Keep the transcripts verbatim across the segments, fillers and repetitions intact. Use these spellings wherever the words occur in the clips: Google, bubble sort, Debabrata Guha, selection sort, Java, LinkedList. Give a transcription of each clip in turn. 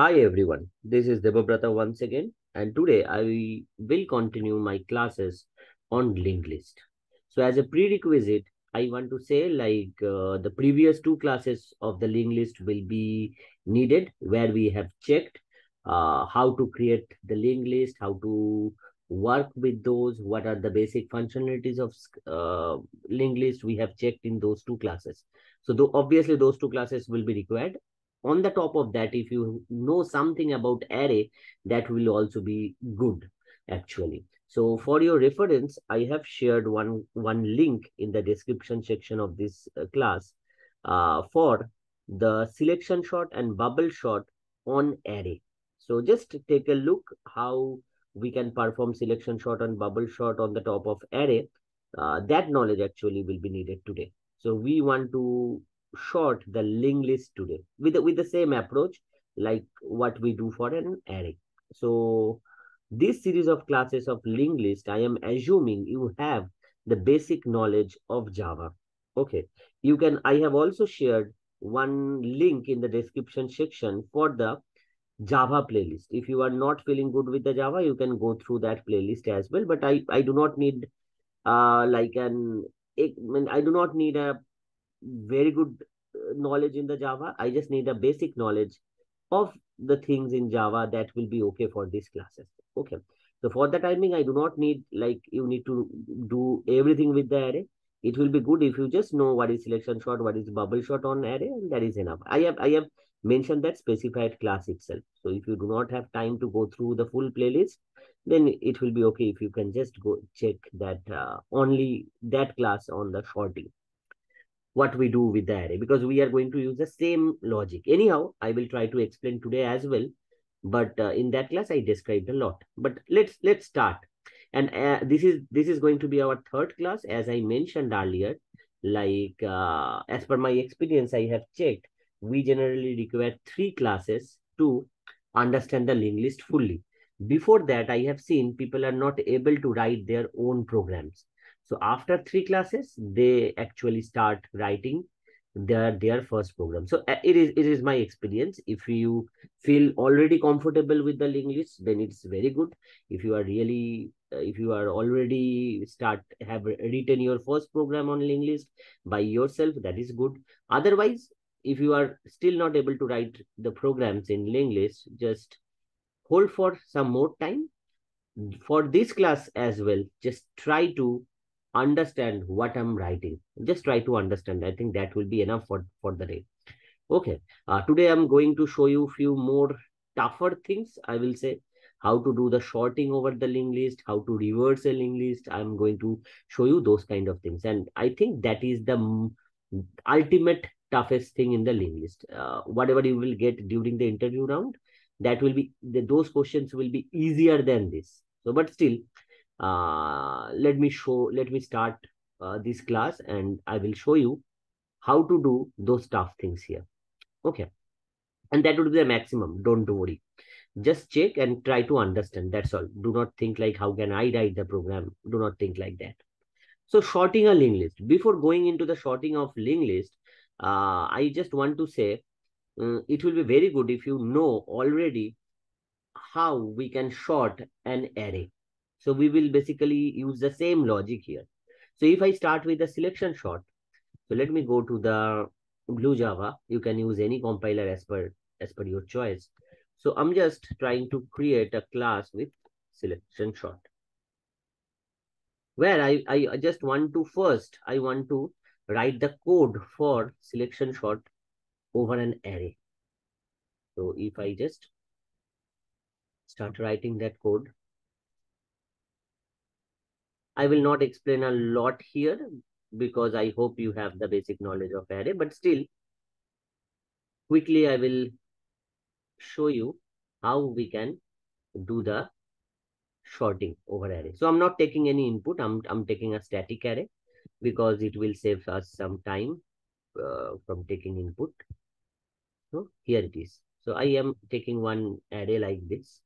Hi everyone, this is Debabrata once again, and today I will continue my classes on LinkedList. So as a prerequisite, I want to say like uh, the previous two classes of the LinkedList will be needed, where we have checked uh, how to create the LinkedList, how to work with those, what are the basic functionalities of uh, LinkedList we have checked in those two classes. So though obviously those two classes will be required. On the top of that, if you know something about array, that will also be good, actually. So for your reference, I have shared one, one link in the description section of this class uh, for the selection sort and bubble sort on array. So just take a look how we can perform selection sort and bubble sort on the top of array. Uh, that knowledge actually will be needed today. So we want to short the LinkedList today with the, with the same approach like what we do for an array. So this series of classes of LinkedList, I am assuming you have the basic knowledge of Java. Okay, you can, I have also shared one link in the description section for the Java playlist. If you are not feeling good with the Java, you can go through that playlist as well. But I, I do not need uh, like an, I mean, I do not need a very good knowledge in the Java. I just need a basic knowledge of the things in Java that will be okay for these classes. Okay. So for the timing, I do not need like you need to do everything with the array. It will be good if you just know what is selection sort, what is bubble sort on array, and that is enough. I have I have mentioned that specified class itself. So if you do not have time to go through the full playlist, then it will be okay if you can just go check that uh, only that class on the shorting. What we do with the array, because we are going to use the same logic. Anyhow, I will try to explain today as well. But uh, in that class, I described a lot. But let's let's start. And uh, this is this is going to be our third class, as I mentioned earlier. Like uh, as per my experience, I have checked, we generally require three classes to understand the LinkedList fully. Before that, I have seen people are not able to write their own programs. So after three classes, they actually start writing their, their first program. So it is, it is my experience. If you feel already comfortable with the LinkedList, then it's very good. If you are really, if you are already start, have written your first program on LinkedList by yourself, that is good. Otherwise, if you are still not able to write the programs in LinkedList, just hold for some more time. For this class as well, just try to understand what I'm writing. Just try to understand. I think that will be enough for, for the day. Okay. Uh, today, I'm going to show you a few more tougher things. I will say how to do the sorting over the LinkedList, how to reverse a LinkedList. I'm going to show you those kind of things. And I think that is the ultimate toughest thing in the LinkedList. Uh, whatever you will get during the interview round, that will be, the, those questions will be easier than this. So, but still, Uh, let me show, let me start uh, this class, and I will show you how to do those tough things here. Okay. And that would be the maximum. Don't worry. Just check and try to understand. That's all. Do not think like, how can I write the program? Do not think like that. So sorting a LinkedList. Before going into the sorting of LinkedList, uh, I just want to say um, it will be very good if you know already how we can sort an array. So we will basically use the same logic here. So if I start with the selection sort, so let me go to the Blue Java. You can use any compiler as per, as per your choice. So I'm just trying to create a class with selection sort, where I, I just want to first, I want to write the code for selection sort over an array. So if I just start writing that code, I will not explain a lot here because I hope you have the basic knowledge of array, but still quickly I will show you how we can do the sorting over array. So I'm not taking any input. I'm, I'm taking a static array because it will save us some time uh, from taking input. So here it is. So I am taking one array like this.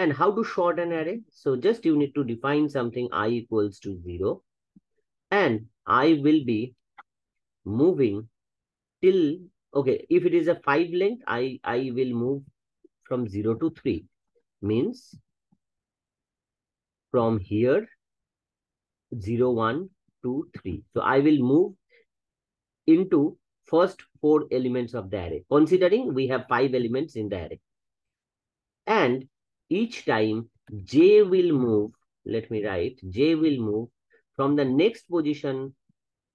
And how to sort an array? So just you need to define something I equals to zero. And I will be moving till, okay, if it is a five length, I, I will move from zero to three, means from here zero, one, two, three. So I will move into first four elements of the array, considering we have five elements in the array. And each time j will move, let me write, j will move from the next position,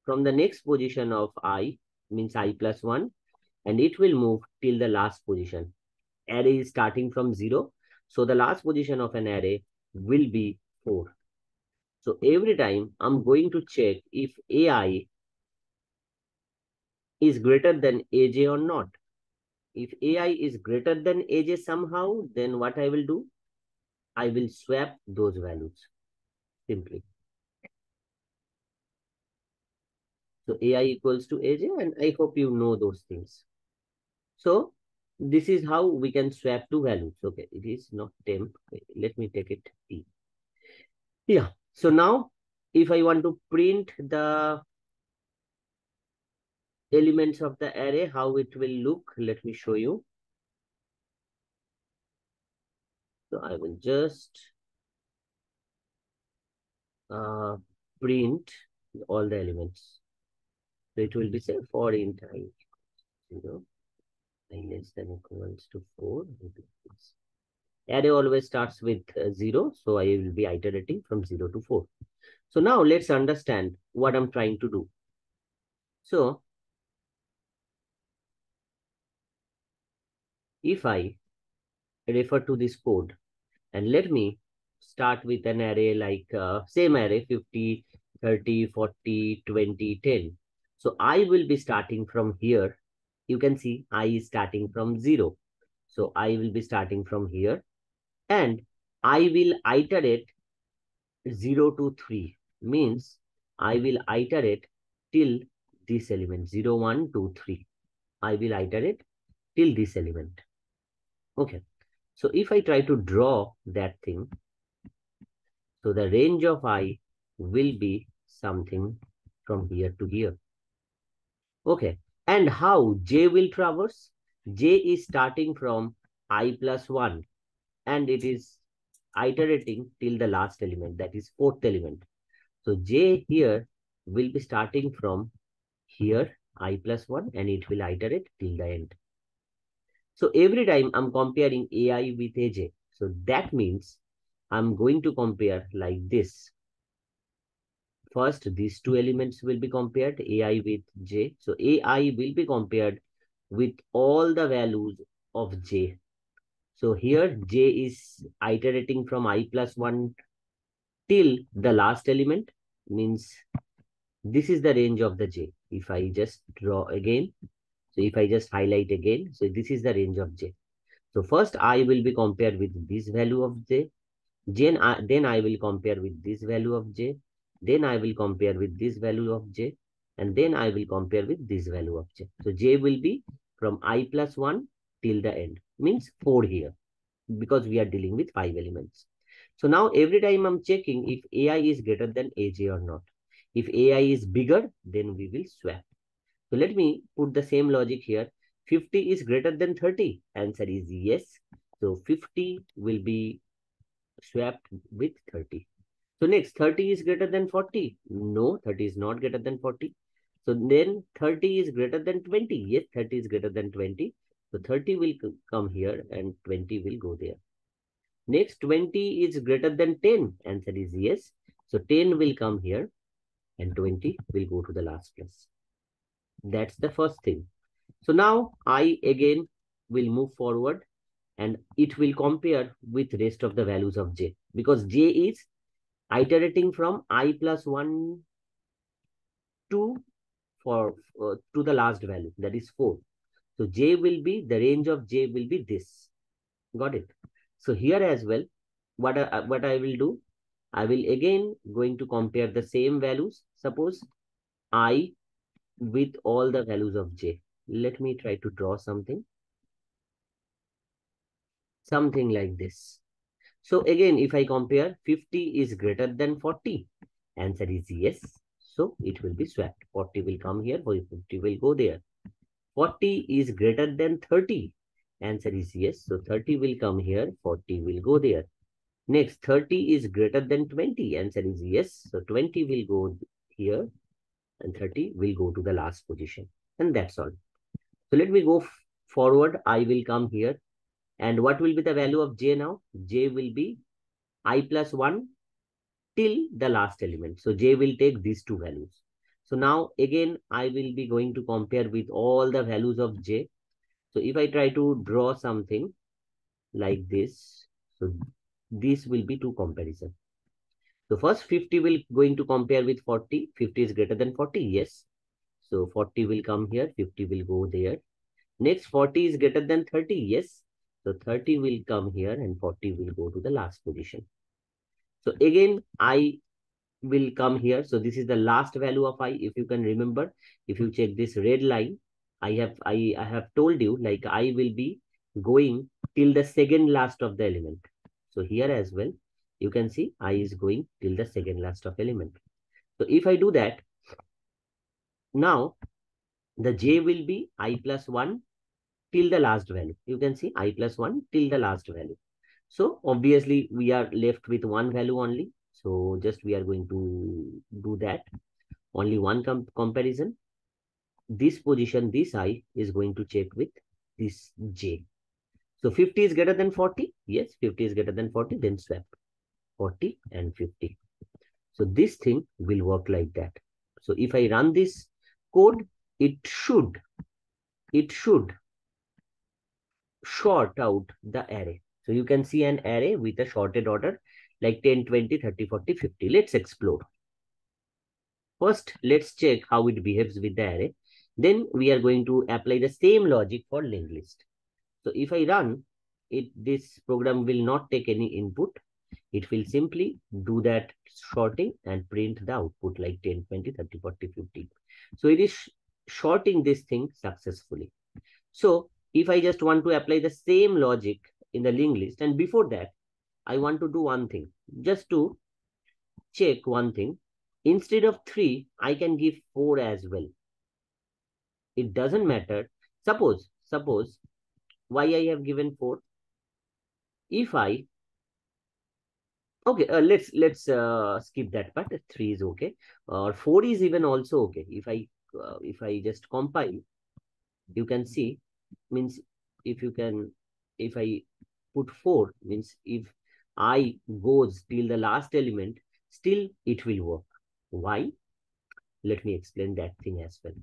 from the next position of I, means I plus one, and it will move till the last position. Array is starting from zero. So the last position of an array will be four. So every time I'm going to check if ai is greater than aj or not. If ai is greater than aj somehow, then what I will do? I will swap those values simply. So ai equals to aj, and I hope you know those things. So this is how we can swap two values. Okay, it is not temp. Let me take it T. Yeah, so now if I want to print the elements of the array, how it will look, let me show you. So I will just uh, print all the elements. So it will be, say, for int I zero, I less than equals to four. Array always starts with uh, zero, so I will be iterating from zero to four. So now let's understand what I'm trying to do. So if I refer to this code, and let me start with an array like uh, same array fifty, thirty, forty, twenty, ten. So I will be starting from here. You can see I is starting from zero. So I will be starting from here, and I will iterate zero to three, means I will iterate till this element zero, one, two, three. I will iterate till this element. Okay. So if I try to draw that thing, so the range of I will be something from here to here. Okay. And how j will traverse? J is starting from I plus one, and it is iterating till the last element, that is fourth element. So j here will be starting from here, I plus one, and it will iterate till the end. So every time I'm comparing ai with aj. So that means I'm going to compare like this. First, these two elements will be compared, ai with j. So ai will be compared with all the values of j. So here, j is iterating from I plus one till the last element, means this is the range of the j. If I just draw again, so if I just highlight again, so this is the range of j. So first, I will be compared with this value of j. Then I, then I will compare with this value of j. Then I will compare with this value of j, and then I will compare with this value of j. So j will be from I plus one till the end, means four here, because we are dealing with five elements. So now every time I'm checking if ai is greater than aj or not. If ai is bigger, then we will swap. So let me put the same logic here. fifty is greater than thirty. Answer is yes. So fifty will be swapped with thirty. So next, thirty is greater than forty. No, thirty is not greater than forty. So then thirty is greater than twenty. Yes, thirty is greater than twenty. So thirty will come here and twenty will go there. Next, twenty is greater than ten. Answer is yes. So ten will come here and twenty will go to the last place. That's the first thing. So now I again will move forward, and it will compare with rest of the values of j, because j is iterating from I plus one to for uh, to the last value, that is four. So j will be, the range of j will be this. Got it? So here as well, what I, what I will do, I will again going to compare the same values. Suppose I with all the values of j. Let me try to draw something. Something like this. So again, if I compare, fifty is greater than forty. Answer is yes. So it will be swapped. forty will come here, fifty will go there. forty is greater than thirty. Answer is yes. So thirty will come here, forty will go there. Next, thirty is greater than twenty. Answer is yes. So twenty will go here and thirty will go to the last position. And that's all. So let me go forward. I will come here. And what will be the value of j now? J will be I plus one till the last element. So j will take these two values. So now again, I will be going to compare with all the values of j. So if I try to draw something like this, so this will be two comparison. So first fifty will going to compare with forty. fifty is greater than forty. Yes. So forty will come here. fifty will go there. Next, forty is greater than thirty. Yes. So thirty will come here and forty will go to the last position. So again, I will come here. So this is the last value of I. If you can remember, if you check this red line, I have I, I have told you like I will be going till the second last of the element. So here as well, you can see I is going till the second last of element. So if I do that, now the j will be I plus one till the last value. You can see I plus one till the last value. So obviously we are left with one value only. So just we are going to do that. Only one com comparison. This position, this I is going to check with this j. So fifty is greater than forty. Yes, fifty is greater than forty. Then swap forty and fifty. So this thing will work like that. So if I run this code, it should, it should sort out the array. So you can see an array with a sorted order like ten, twenty, thirty, forty, fifty. Let's explore. First, let's check how it behaves with the array. Then we are going to apply the same logic for linked list. So if I run it, this program will not take any input. It will simply do that sorting and print the output like ten, twenty, thirty, forty, fifty. So it is sorting this thing successfully. So if I just want to apply the same logic in the linked list, and before that, I want to do one thing, just to check one thing. Instead of three, I can give four as well. It doesn't matter. Suppose, suppose why I have given four. If I, okay, uh, let's, let's uh, skip that part. three is okay. Or uh, four is even also okay. If I, uh, if I just compile, you can see, means if you can, if I put four, means if I goes till the last element, still it will work. Why? Let me explain that thing as well.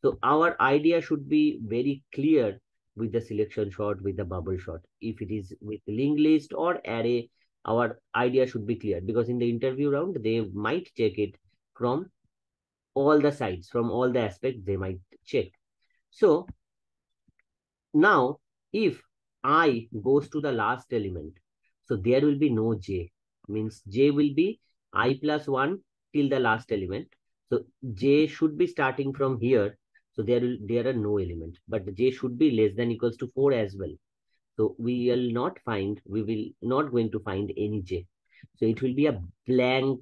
So our idea should be very clear with the selection sort, with the bubble sort. If it is with linked list or array, our idea should be clear, because in the interview round, they might check it from all the sides, from all the aspects, they might check. So now, if I goes to the last element, so there will be no j, means j will be I plus one till the last element. So j should be starting from here. So there, will, there are no elements, but j should be less than equals to four as well. So we will not find, we will not going to find any j. So it will be a blank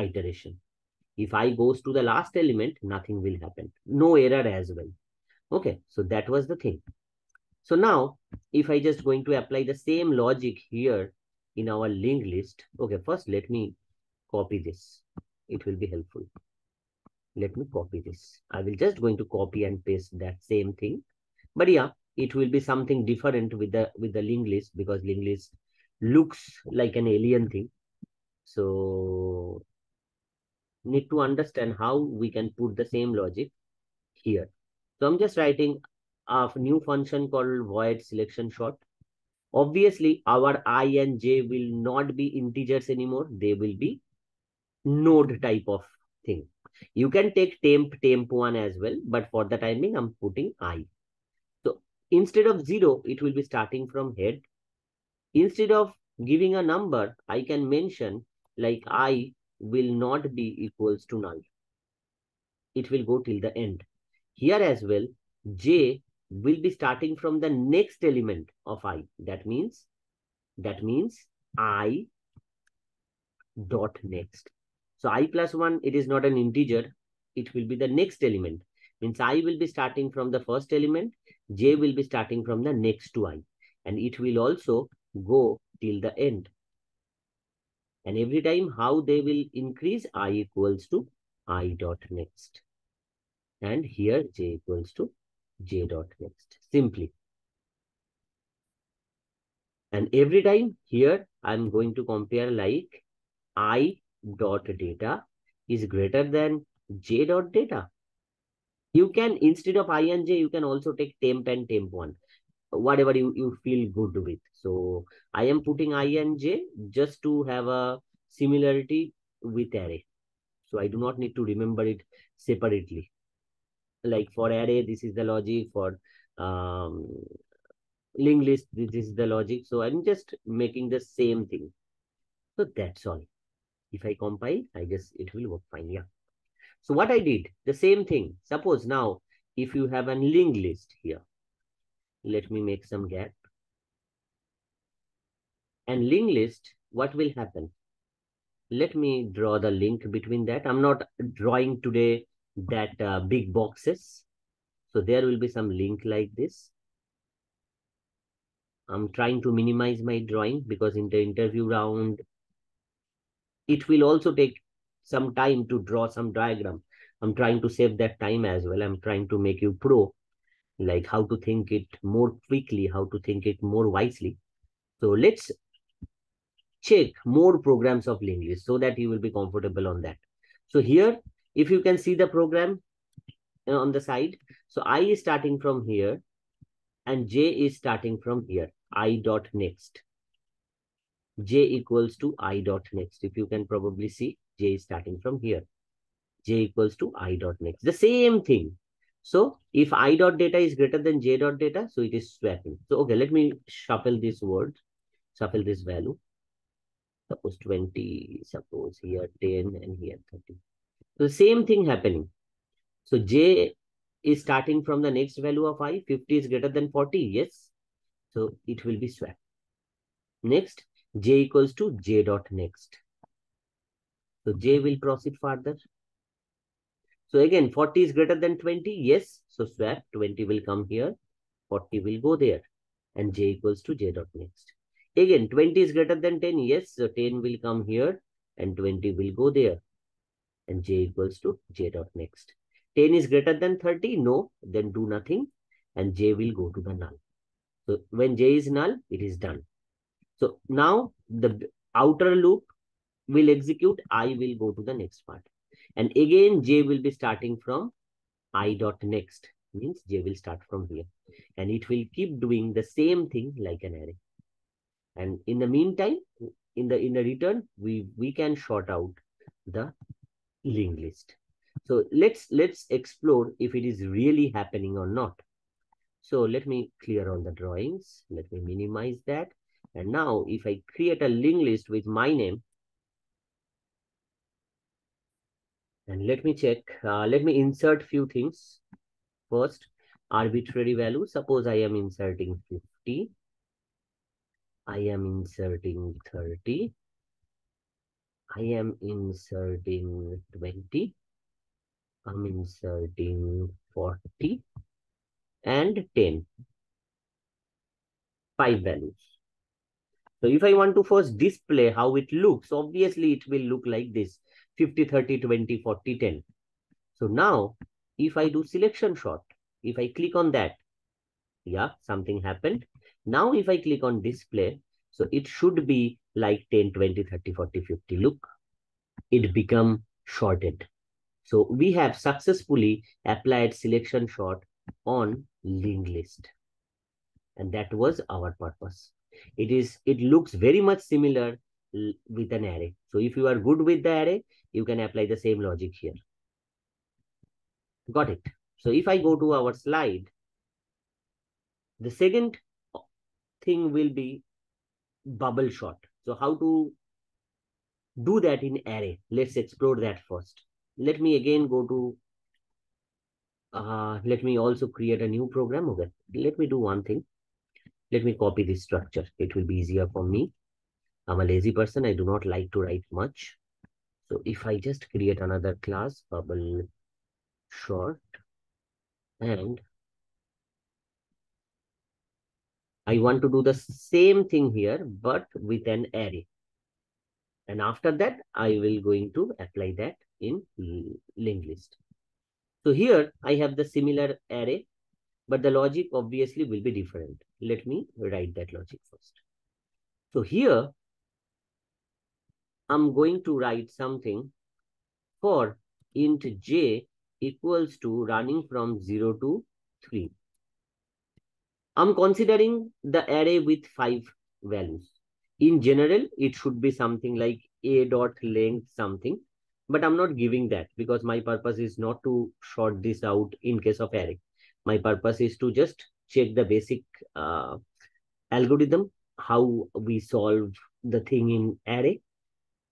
iteration. If I goes to the last element, nothing will happen. No error as well. Okay, so that was the thing. So now, if I just going to apply the same logic here in our linked list, okay, first let me copy this. It will be helpful. Let me copy this. I will just going to copy and paste that same thing. But yeah, it will be something different with the with the linked list, because linked list looks like an alien thing. So need to understand how we can put the same logic here. So I'm just writing of new function called void selection sort. Obviously, our I and j will not be integers anymore. They will be node type of thing. You can take temp, temp one as well, but for the timing, I'm putting I. So instead of zero, it will be starting from head. Instead of giving a number, I can mention like I will not be equals to null. It will go till the end. Here as well, j will be starting from the next element of I. That means, that means I dot next. So I plus one, it is not an integer. It will be the next element. Means I will be starting from the first element. J will be starting from the next to I, and it will also go till the end. And every time how they will increase, I equals to I dot next. And here J equals to J dot next, simply. And every time here I'm going to compare like I dot data is greater than J dot data. You can, instead of I and J, you can also take temp and temp one, whatever you, you feel good with. So I am putting I and J just to have a similarity with array. So I do not need to remember it separately. Like for array, this is the logic. For um, linked list, this is the logic. So I'm just making the same thing. So that's all. If I compile, I guess it will work fine. Yeah. So what I did, the same thing. Suppose now, if you have a linked list here, let me make some gap. And linked list, what will happen? Let me draw the link between that. I'm not drawing today that uh, big boxes. So there will be some link like this. I'm trying to minimize my drawing because in the interview round, it will also take some time to draw some diagram. I'm trying to save that time as well. I'm trying to make you pro, like how to think it more quickly, how to think it more wisely. So let's check more programs of linked list so that you will be comfortable on that. So here, if you can see the program on the side, so I is starting from here and J is starting from here, I dot next. J equals to I dot next. If you can probably see, J is starting from here. J equals to I dot next. The same thing. So if I dot data is greater than J dot data, so it is swapping. So okay, let me shuffle this word, shuffle this value. Suppose twenty, suppose here ten and here thirty. So the same thing happening. So J is starting from the next value of I. fifty is greater than forty. Yes. So it will be swapped. Next, J equals to J dot next. So J will proceed further. So again, forty is greater than twenty. Yes. So swap, twenty will come here. forty will go there. And J equals to J dot next. Again, twenty is greater than ten. Yes. So ten will come here. And twenty will go there. And J equals to J dot next. ten is greater than thirty. No. Then do nothing. And J will go to the null. So when J is null, it is done. So now the outer loop will execute. I will go to the next part. And again, J will be starting from I dot next, means J will start from here. And it will keep doing the same thing like an array. And in the meantime, in the in the return, we, we can sort out the linked list. So let's let's explore if it is really happening or not. So let me clear all the drawings. Let me minimize that. And now if I create a linked list with my name, and let me check, uh, let me insert few things. First, arbitrary value. Suppose I am inserting fifty. I am inserting thirty. I am inserting twenty. I'm inserting forty and ten. Five values. So if I want to first display how it looks, obviously it will look like this. fifty, thirty, twenty, forty, ten. So now if I do selection sort, if I click on that, yeah, something happened. Now if I click on display, so it should be like ten, twenty, thirty, forty, fifty. Look, it become sorted. So we have successfully applied selection sort on linked list. And that was our purpose. It is, it looks very much similar with an array. So if you are good with the array, you can apply the same logic here. Got it. So if I go to our slide, the second thing will be bubble sort. So how to do that in array? Let's explore that first. Let me again go to, uh, let me also create a new program. Okay. Let me do one thing. Let me copy this structure. It will be easier for me. I'm a lazy person. I do not like to write much. So if I just create another class, bubble sort, and I want to do the same thing here, but with an array. And after that, I will going to apply that in linked list. So here I have the similar array, but the logic obviously will be different. Let me write that logic first. So here I'm going to write something for int j equals to running from zero to three. I'm considering the array with five values. In general, it should be something like a dot length something, but I'm not giving that because my purpose is not to sort this out in case of array. My purpose is to just check the basic uh, algorithm, how we solve the thing in array.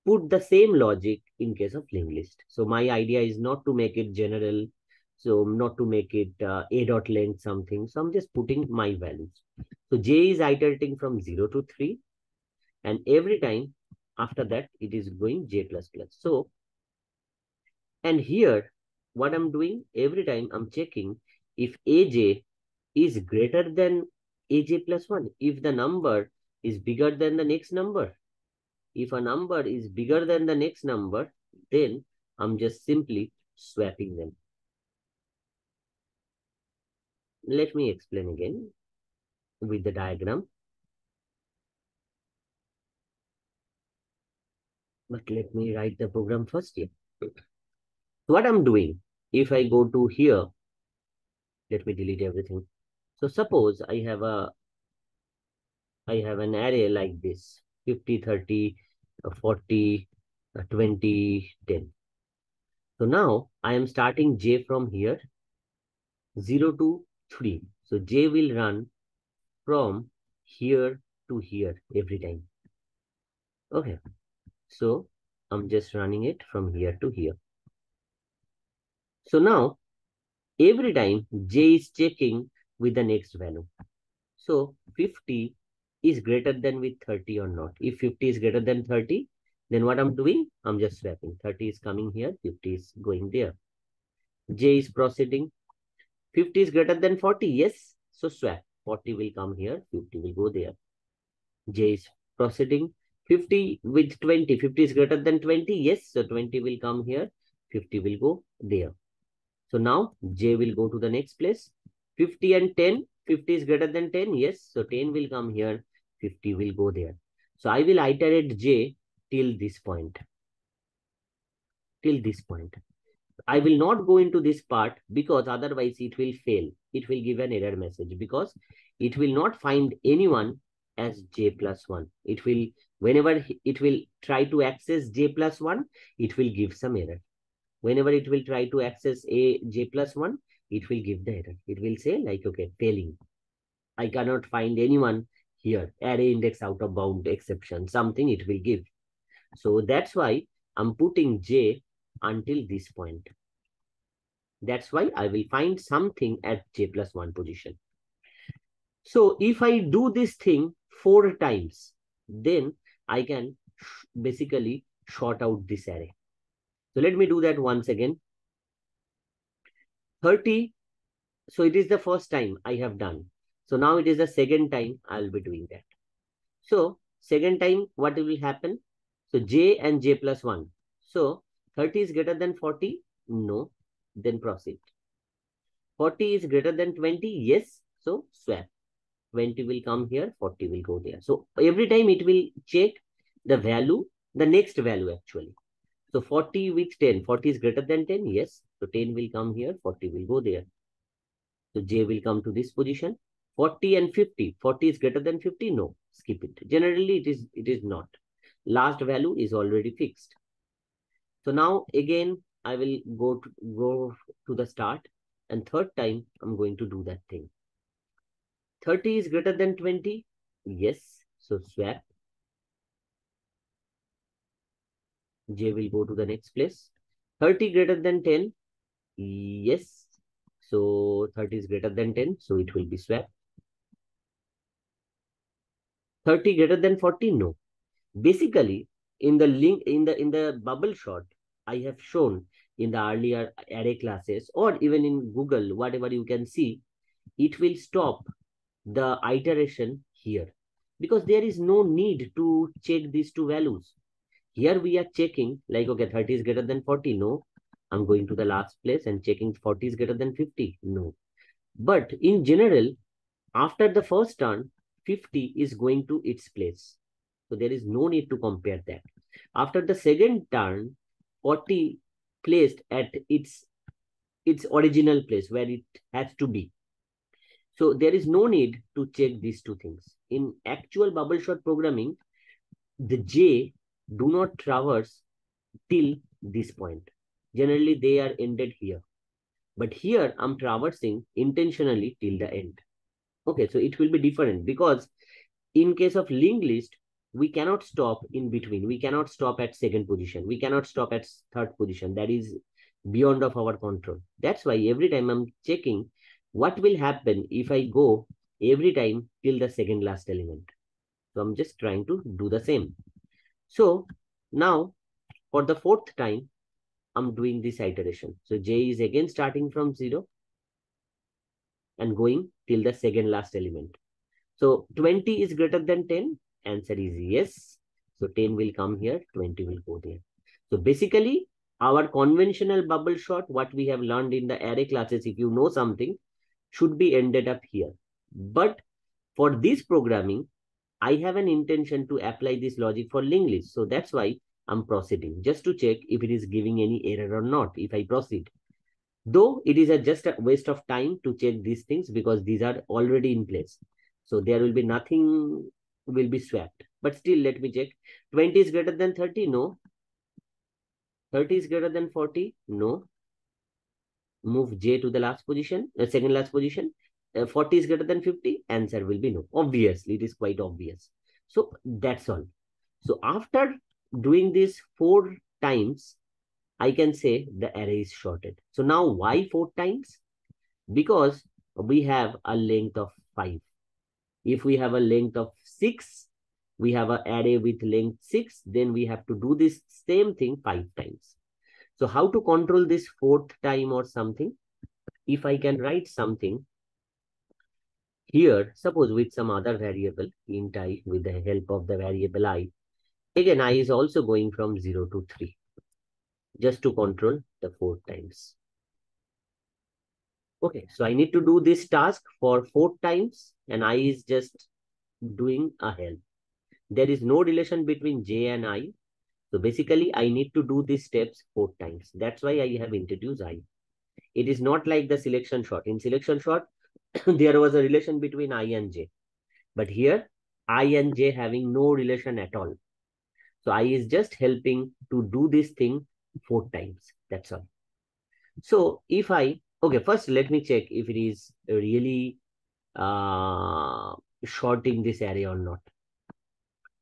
Put the same logic in case of linked list. So my idea is not to make it general, so not to make it uh, a dot length something. So I'm just putting my values. So j is iterating from zero to three. And every time after that, it is going j plus plus. So, and here, what I'm doing every time, I'm checking if aj is greater than aj plus one, if the number is bigger than the next number. If a number is bigger than the next number, then I'm just simply swapping them. Let me explain again with the diagram. But let me write the program first here. What I'm doing, if I go to here, let me delete everything. So suppose I have a, I have an array like this, fifty, thirty, forty, twenty, ten. So now I am starting j from here, zero to three. So j will run from here to here every time. Okay. So I'm just running it from here to here. So now every time j is checking with the next value. So fifty is greater than with thirty or not. If fifty is greater than thirty, then what I'm doing, I'm just swapping. thirty is coming here, fifty is going there. J is proceeding. fifty is greater than forty, yes. So swap. forty will come here, fifty will go there. J is proceeding. fifty with twenty, fifty is greater than twenty, yes. So twenty will come here, fifty will go there. So now j will go to the next place. fifty and ten, fifty is greater than ten, yes. So ten will come here, fifty will go there. So I will iterate j till this point. Till this point. I will not go into this part because otherwise it will fail. It will give an error message because it will not find anyone as j plus one. It will, whenever it will try to access j plus one, it will give some error. Whenever it will try to access a j plus one, it will give the error. It will say like, okay, failing. I cannot find anyone here. Array index out of bound exception, something it will give. So that's why I'm putting j until this point. That's why I will find something at j plus one position. So if I do this thing four times, then I can basically sort out this array. So let me do that once again. thirty. So it is the first time I have done. So now it is the second time I'll be doing that. So second time, what will happen? So j and j plus one. So thirty is greater than forty. No. Then proceed. forty is greater than twenty. Yes. So swap. twenty will come here, forty will go there. So every time it will check the value, the next value actually. So forty with ten, forty is greater than ten, yes. So ten will come here, forty will go there. So j will come to this position. forty and fifty, forty is greater than fifty, no, skip it. Generally, it is, it is not. Last value is already fixed. So now again, I will go to, go to the start and third time, I'm going to do that thing. thirty is greater than twenty. Yes. So swap. J will go to the next place. thirty greater than ten. Yes. So thirty is greater than ten. So it will be swapped. thirty greater than forty. No. Basically, in the link, in the in the bubble sort, I have shown in the earlier array classes or even in Google, whatever you can see, it will stop the iteration here, because there is no need to check these two values. Here we are checking like, okay, thirty is greater than forty. No, I'm going to the last place and checking forty is greater than fifty. No, but in general, after the first turn, fifty is going to its place. So there is no need to compare that. After the second turn, forty placed at its, its original place where it has to be. So there is no need to check these two things. In actual bubble sort programming, the J do not traverse till this point. Generally, they are ended here. But here I'm traversing intentionally till the end. Okay, so it will be different because in case of linked list, we cannot stop in between. We cannot stop at second position. We cannot stop at third position. That is beyond of our control. That's why every time I'm checking what will happen if I go every time till the second last element. So I'm just trying to do the same. So now for the fourth time, I'm doing this iteration. So J is again starting from zero and going till the second last element. So twenty is greater than ten. Answer is yes. So ten will come here, twenty will go there. So basically our conventional bubble sort, what we have learned in the array classes, if you know something, should be ended up here. But for this programming, I have an intention to apply this logic for linked list. So that's why I'm proceeding, just to check if it is giving any error or not, if I proceed. Though it is a just a waste of time to check these things because these are already in place. So there will be nothing will be swapped. But still, let me check. twenty is greater than thirty? No. thirty is greater than forty? No. Move J to the last position, uh, second last position. Uh, forty is greater than fifty? Answer will be no. Obviously, it is quite obvious. So that's all. So after doing this four times, I can say the array is sorted. So now why four times? Because we have a length of five. If we have a length of six, we have an array with length six, then we have to do this same thing five times. So how to control this fourth time or something? If I can write something here, suppose with some other variable, int I, with the help of the variable I, again, I is also going from zero to three, just to control the four times. Okay, so I need to do this task for four times, and I is just doing a help. There is no relation between J and I. So basically, I need to do these steps four times. That's why I have introduced I. It is not like the selection sort. In selection sort, there was a relation between I and J. But here, I and J having no relation at all. So I is just helping to do this thing four times. That's all. So if I, okay, first let me check if it is really uh, sorting this array or not.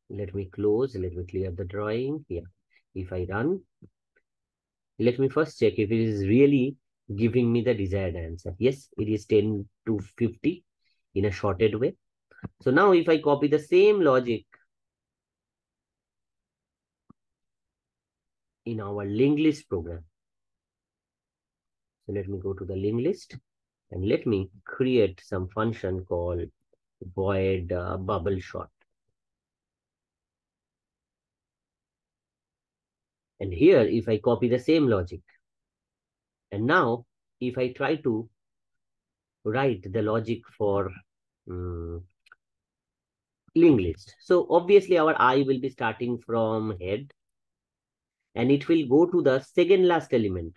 Let me close, let me clear the drawing here. Yeah. If I run, let me first check if it is really giving me the desired answer. Yes, it is ten to fifty in a sorted way. So now if I copy the same logic in our linked list program. So let me go to the linked list and let me create some function called void uh, bubble sort. And here, if I copy the same logic, and now if I try to write the logic for um, linked list. So obviously our I will be starting from head and it will go to the second last element.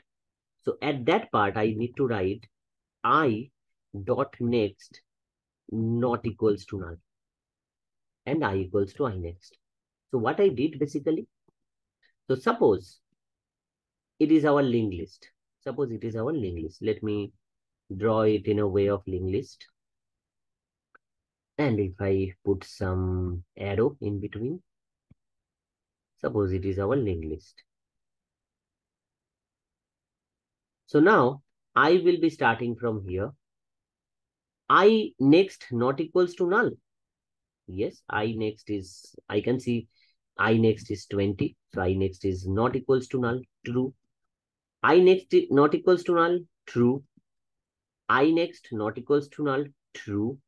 So at that part, I need to write I dot next not equals to null and I equals to I next. So what I did basically, so suppose it is our linked list. Suppose it is our linked list. Let me draw it in a way of linked list. And if I put some arrow in between, suppose it is our linked list. So now I will be starting from here. I next not equals to null. Yes, I next is, I can see I next is twenty. So I next is not equals to null, true. I next not equals to null, true. I next not equals to null, true.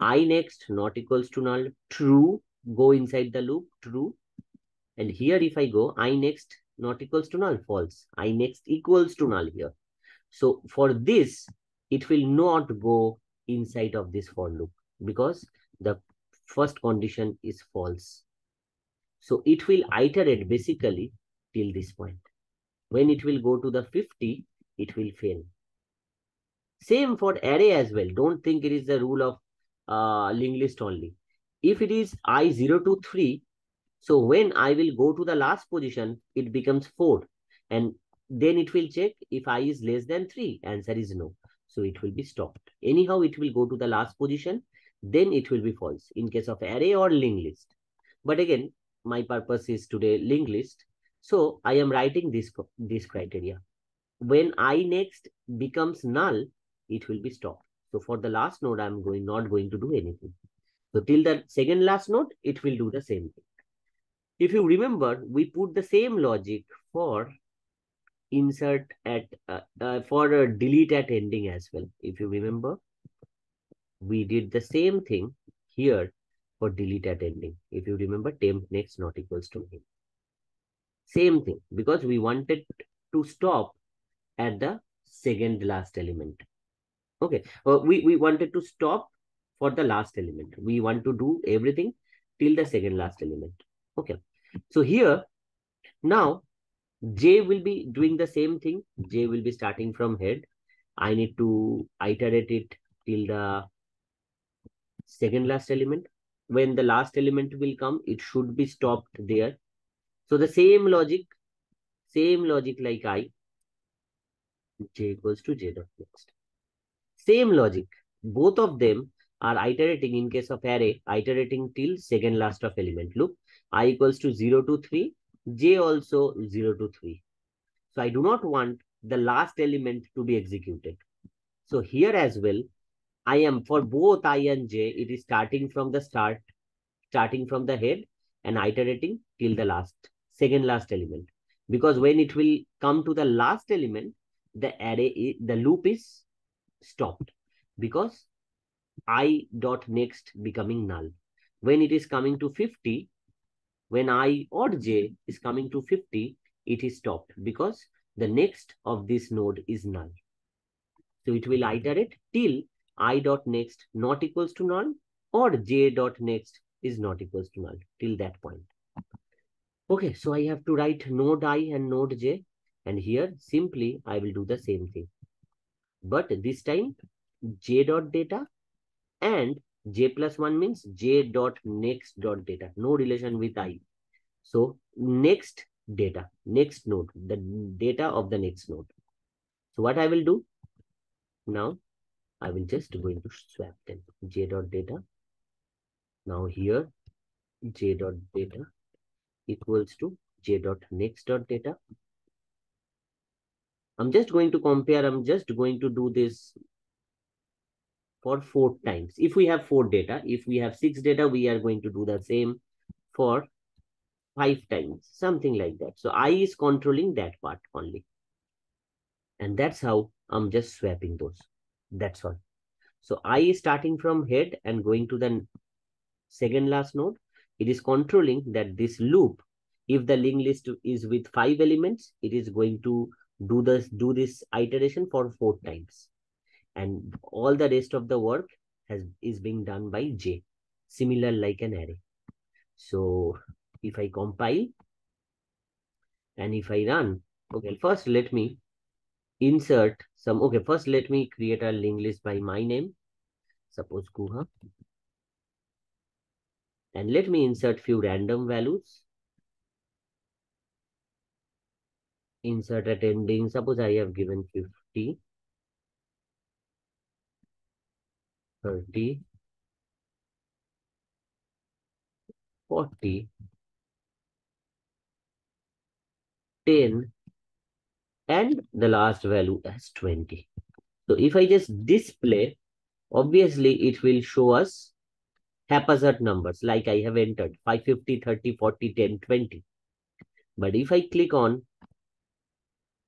I next not equals to null, true, go inside the loop, true. And here if I go, I next not equals to null, false. I next equals to null here. So for this, it will not go inside of this for loop because the first condition is false. So it will iterate basically till this point. When it will go to the fifty, it will fail. Same for array as well. Don't think it is the rule of uh, linked list only. If it is I zero to three, so when I will go to the last position, it becomes four. And then it will check if I is less than three. Answer is no. So it will be stopped. Anyhow, it will go to the last position. Then it will be false in case of array or linked list. But again, my purpose is today linked list. So I am writing this, this criteria. When I next becomes null, it will be stopped. So for the last node, I'm going not going to do anything. So till the second last node, it will do the same thing. If you remember, we put the same logic for insert at uh, uh, for a delete at ending as well. If you remember, we did the same thing here for delete at ending. If you remember, temp next not equals to null. Same thing, because we wanted to stop at the second last element. Okay, well, we, we wanted to stop for the last element. We want to do everything till the second last element. Okay, so here now J will be doing the same thing. J will be starting from head. I need to iterate it till the second last element. When the last element will come, it should be stopped there. So the same logic, same logic like I, J equals to J dot next. Same logic, both of them are iterating in case of array, iterating till second last of element loop. I equals to zero to three, J also zero to three. So I do not want the last element to be executed. So here as well, I am for both I and J, it is starting from the start, starting from the head and iterating till the last second last element, because when it will come to the last element, the array, the loop is stopped because I dot next becoming null. When it is coming to fifty, when I or J is coming to fifty, it is stopped because the next of this node is null. So it will iterate till I dot next not equals to null or J dot next is not equals to null till that point. Okay, so I have to write node I and node J. And here simply I will do the same thing. But this time J dot data and J plus one means J dot next dot data. No relation with I. So next data, next node, the data of the next node. So what I will do now, I will just going to swap them. J dot data. Now here J dot data equals to J dot next dot data. I'm just going to compare. I'm just going to do this for four times. If we have four data, if we have six data, we are going to do the same for five times, something like that. So I is controlling that part only. And that's how I'm just swapping those. That's all. So I is starting from head and going to the second last node. It is controlling that this loop, if the linked list is with five elements, it is going to do this do this iteration for four times, and all the rest of the work has is being done by J, similar like an array. So if I compile and if I run, okay, first let me insert some, okay, first let me create a linked list by my name, suppose Guha, and let me insert few random values. Insert at ending, suppose I have given fifty, thirty, forty, ten, and the last value as twenty. So if I just display, obviously it will show us haphazard numbers like I have entered five, fifty, thirty, forty, ten, twenty. But if I click on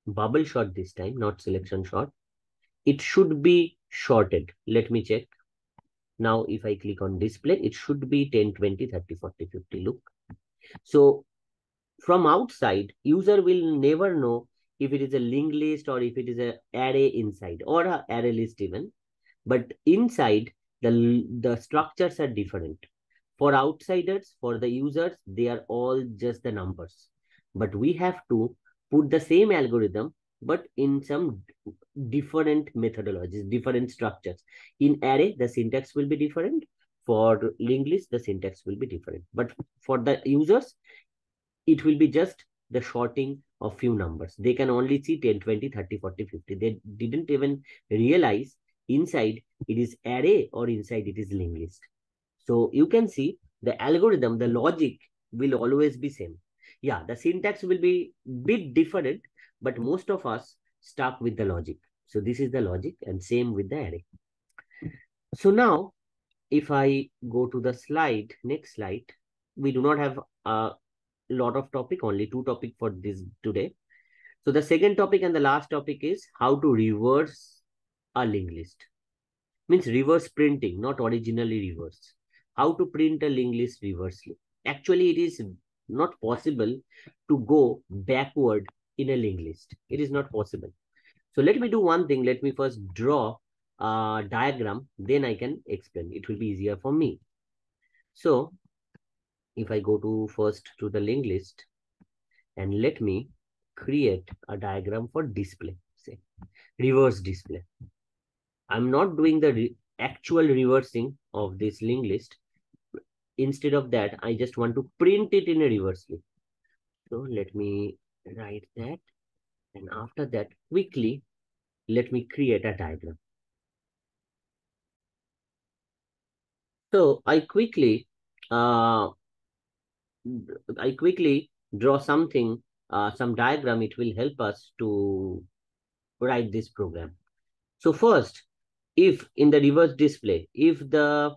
bubble sort this time, not selection sort, it should be sorted. Let me check. Now, if I click on display, it should be ten, twenty, thirty, forty, fifty. Look. So from outside, user will never know if it is a linked list or if it is an array inside or an array list even. But inside, the, the structures are different. For outsiders, for the users, they are all just the numbers. But we have to put the same algorithm, but in some different methodologies, different structures. In array, the syntax will be different. For linked list, the syntax will be different. But for the users, it will be just the sorting of few numbers. They can only see ten, twenty, thirty, forty, fifty. They didn't even realize inside it is array or inside it is linked list. So you can see the algorithm, the logic will always be same. Yeah, the syntax will be bit different, but most of us stuck with the logic. So this is the logic and same with the array. So now if I go to the slide, next slide, we do not have a lot of topic, only two topics for this today. So the second topic and the last topic is how to reverse a linked list. Means reverse printing, not originally reverse. How to print a linked list reversely. Actually, it is not possible to go backward in a linked list. It is not possible. So let me do one thing. Let me first draw a diagram. Then I can explain. It will be easier for me. So if I go to first to the linked list and let me create a diagram for display, say reverse display. I'm not doing the re actual reversing of this linked list. Instead of that, I just want to print it in a reversely. So let me write that. And after that, quickly, let me create a diagram. So I quickly, uh, I quickly draw something, uh, some diagram. It will help us to write this program. So first, if in the reverse display, if the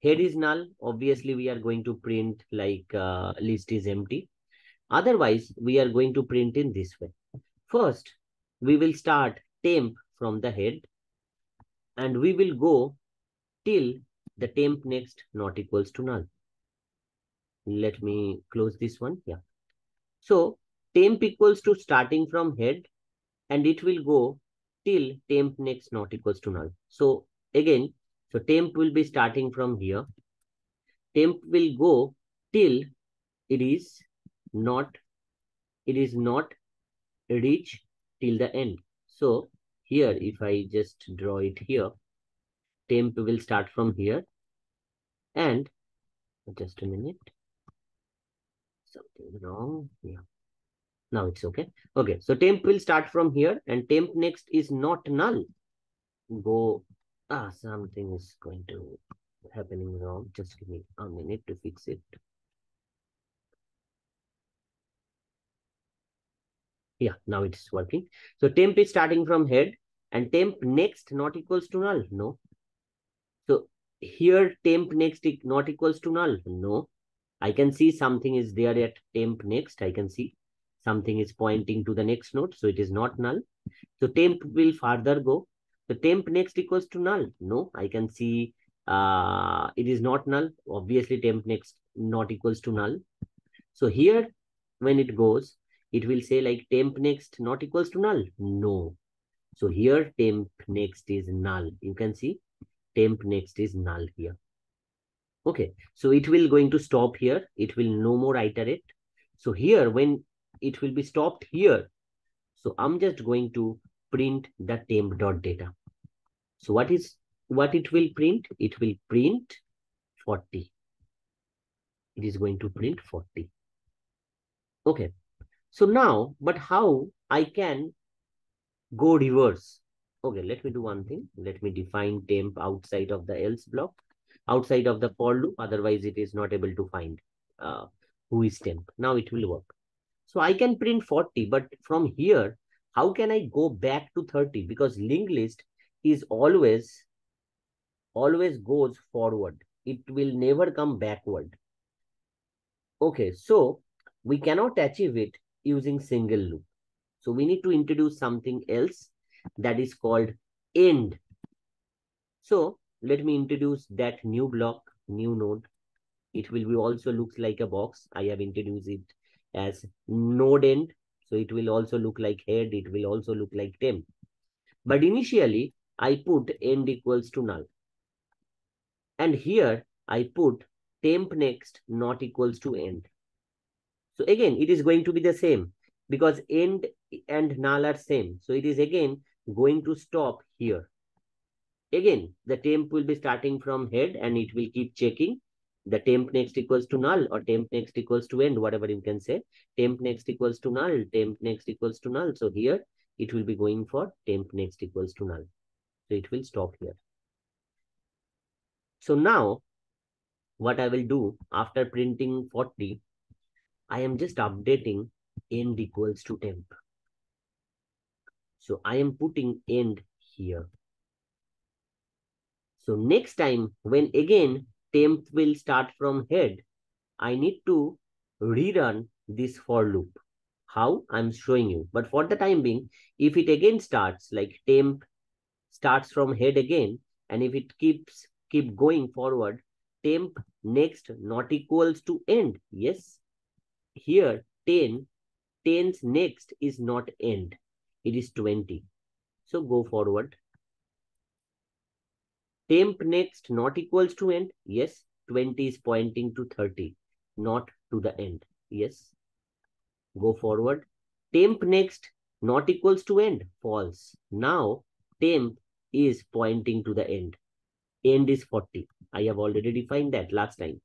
head is null, obviously we are going to print like uh, list is empty. Otherwise, we are going to print in this way. First, we will start temp from the head and we will go till the temp next not equals to null. Let me close this one. Yeah. So temp equals to starting from head and it will go till temp next not equals to null. So again, so temp will be starting from here. Temp will go till it is not, it is not reach till the end. So here, if I just draw it here, temp will start from here. And just a minute, something wrong. Yeah, now it's okay. Okay, so temp will start from here and temp next is not null. Go. Ah, something is going to happening wrong. Just give me a minute to fix it. Yeah, now it's working. So temp is starting from head and temp next not equals to null. No. So here temp next not equals to null. No. I can see something is there at temp next. I can see something is pointing to the next node. So it is not null. So temp will further go. The temp next equals to null. No, I can see uh, it is not null. Obviously, temp next not equals to null. So here, when it goes, it will say like temp next not equals to null. No. So here, temp next is null. You can see temp next is null here. Okay. So it will going to stop here. It will no more iterate. So here, when it will be stopped here. So I'm just going to print the temp.data. So what is what it will print? It will print forty. It is going to print forty. Okay. So now, but how I can go reverse? Okay, let me do one thing. Let me define temp outside of the else block, outside of the for loop. Otherwise, it is not able to find uh, who is temp. Now it will work. So I can print forty, but from here, how can I go back to thirty? Because linked list is always, always goes forward. It will never come backward. Okay, so we cannot achieve it using single loop. So we need to introduce something else that is called end. So let me introduce that new block, new node. It will be also looks like a box. I have introduced it as node end. So it will also look like head. It will also look like temp. But initially, I put end equals to null. And here I put temp next not equals to end. So again, it is going to be the same because end and null are same. So it is again going to stop here. Again, the temp will be starting from head and it will keep checking the temp next equals to null or temp next equals to end, whatever you can say. Temp next equals to null, temp next equals to null. So here it will be going for temp next equals to null. So it will stop here. So now what I will do after printing forty, I am just updating end equals to temp. So I am putting end here. So next time when again temp will start from head, I need to rerun this for loop. How? I'm showing you. But for the time being, if it again starts like temp starts from head again, and if it keeps keep going forward, temp next not equals to end. Yes, here ten, ten's next is not end. It is twenty. So go forward. Temp next not equals to end. Yes, twenty is pointing to thirty, not to the end. Yes, go forward. Temp next not equals to end. False. Now temp is pointing to the end. End is forty. I have already defined that last time.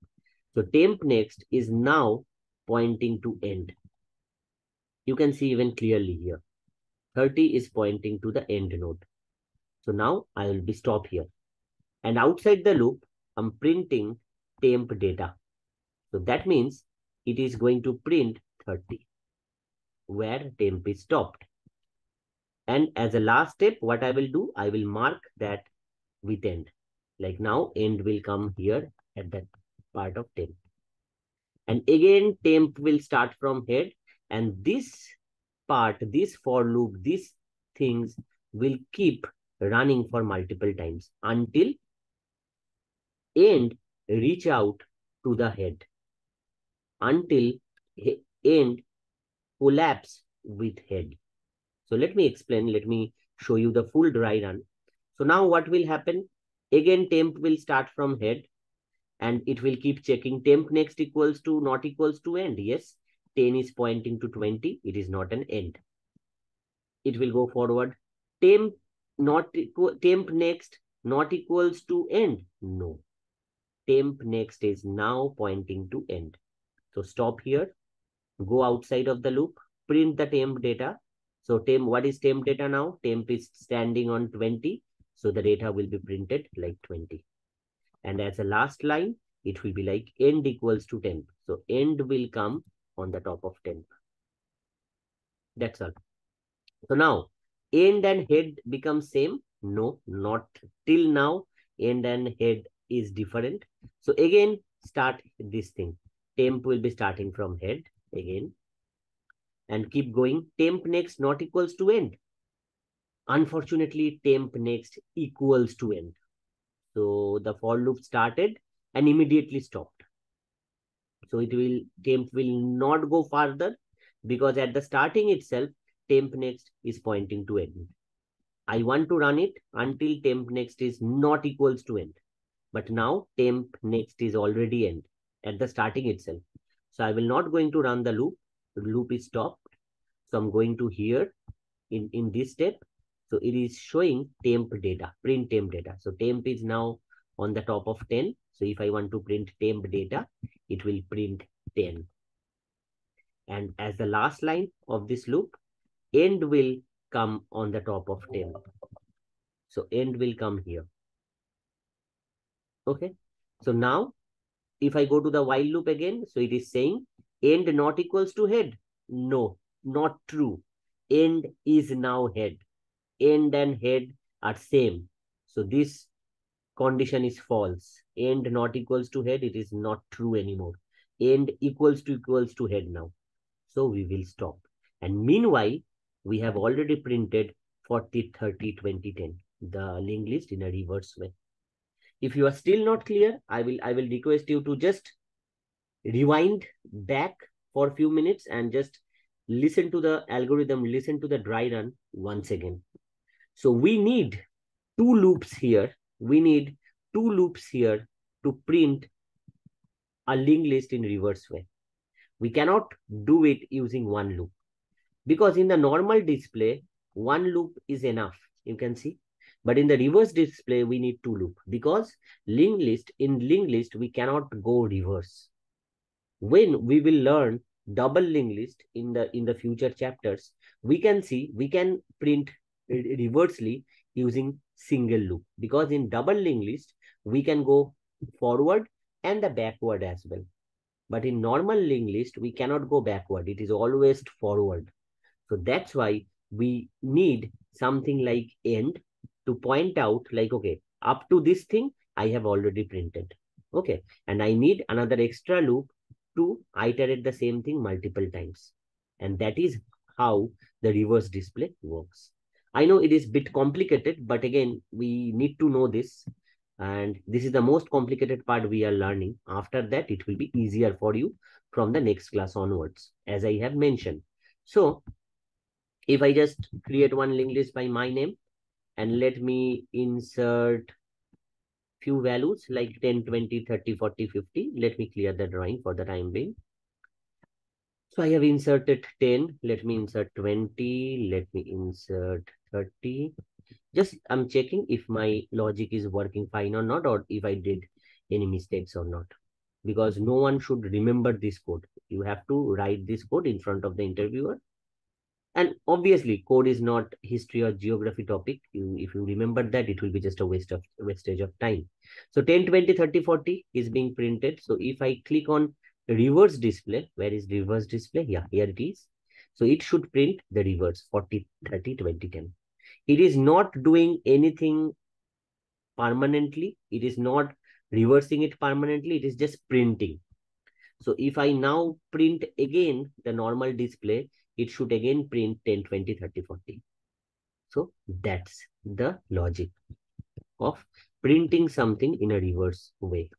So temp next is now pointing to end. You can see even clearly here. thirty is pointing to the end node. So now I will be stop here. And outside the loop, I'm printing temp data. So that means it is going to print thirty where temp is stopped. And as a last step, what I will do, I will mark that with end. Like now, end will come here at that part of temp. And again, temp will start from head. And this part, this for loop, these things will keep running for multiple times until end reach out to the head. Until end collapse with head. So let me explain. Let me show you the full dry run. So now what will happen? Again, temp will start from head and it will keep checking temp next equals to not equals to end. Yes, ten is pointing to twenty. It is not an end. It will go forward. Temp not equal temp next not equals to end. No, temp next is now pointing to end. So stop here. Go outside of the loop. Print the temp data. So temp, what is temp data now? Temp is standing on twenty. So the data will be printed like twenty. And as a last line, it will be like end equals to temp. So end will come on the top of temp. That's all. So now end and head become same. No, not till now. End and head is different. So again, start this thing. Temp will be starting from head again. And keep going. Temp next not equals to end. Unfortunately, temp next equals to end. So the for loop started and immediately stopped. So it will temp will not go further because at the starting itself, temp next is pointing to end. I want to run it until temp next is not equals to end. But now temp next is already end at the starting itself. So I will not going to run the loop. The loop is stopped. So I'm going to here in, in this step. So it is showing temp data, print temp data. So temp is now on the top of ten. So if I want to print temp data, it will print ten. And as the last line of this loop, end will come on the top of temp. So end will come here. Okay. So now if I go to the while loop again, so it is saying end not equals to head. No, not true. End is now head. End and head are same. So this condition is false. End not equals to head. It is not true anymore. End equals to equals to head now. So we will stop. And meanwhile, we have already printed forty, thirty, twenty, ten, the linked list in a reverse way. If you are still not clear, I will, I will request you to just rewind back for a few minutes and just listen to the algorithm, listen to the dry run once again. So we need two loops here. We need two loops here to print a linked list in reverse way. We cannot do it using one loop, because in the normal display, one loop is enough, you can see. But in the reverse display, we need two loop, because linked list, in linked list, we cannot go reverse. When we will learn double linked list in the, in the future chapters, we can see, we can print reversely using single loop, because in double linked list, we can go forward and the backward as well. But in normal linked list, we cannot go backward. It is always forward. So that's why we need something like end to point out like, okay, up to this thing, I have already printed. Okay. And I need another extra loop to iterate the same thing multiple times. And that is how the reverse display works. I know it is a bit complicated, but again, we need to know this. And this is the most complicated part we are learning. After that, it will be easier for you from the next class onwards, as I have mentioned. So if I just create one linked list by my name and let me insert few values like ten, twenty, thirty, forty, fifty. Let me clear the drawing for the time being. So I have inserted ten. Let me insert twenty. Let me insert thirty. Just I'm checking if my logic is working fine or not, or if I did any mistakes or not, because no one should remember this code. You have to write this code in front of the interviewer. And obviously code is not history or geography topic. You, if you remember that, it will be just a waste of wastage of time. So ten, twenty, thirty, forty is being printed. So if I click on reverse display, where is reverse display? Yeah, here it is. So it should print the reverse forty, thirty, twenty, ten. It is not doing anything permanently. It is not reversing it permanently. It is just printing. So if I now print again the normal display, it should again print ten, twenty, thirty, forty. So that's the logic of printing something in a reverse way.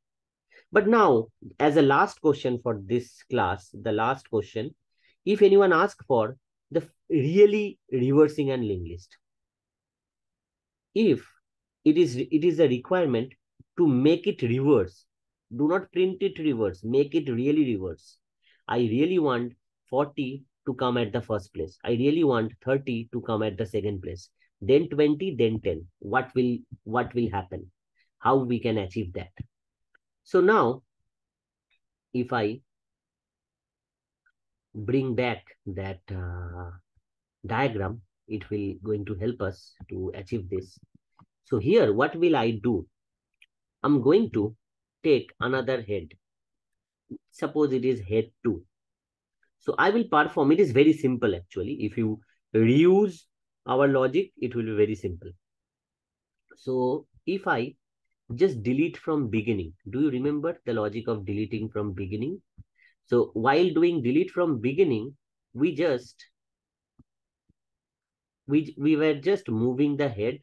But now, as a last question for this class, the last question, if anyone asks for the really reversing and linked list, if it is it is a requirement to make it reverse, do not print it reverse, make it really reverse. I really want forty to come at the first place. I really want thirty to come at the second place. Then twenty, then ten. What will what will happen? How we can achieve that? So now, if I bring back that uh, diagram, it will going to help us to achieve this. So here, what will I do? I'm going to take another head. Suppose it is head two. So I will perform, it is very simple actually. If you reuse our logic, it will be very simple. So if I just delete from beginning, do you remember the logic of deleting from beginning? So while doing delete from beginning, we just We, we were just moving the head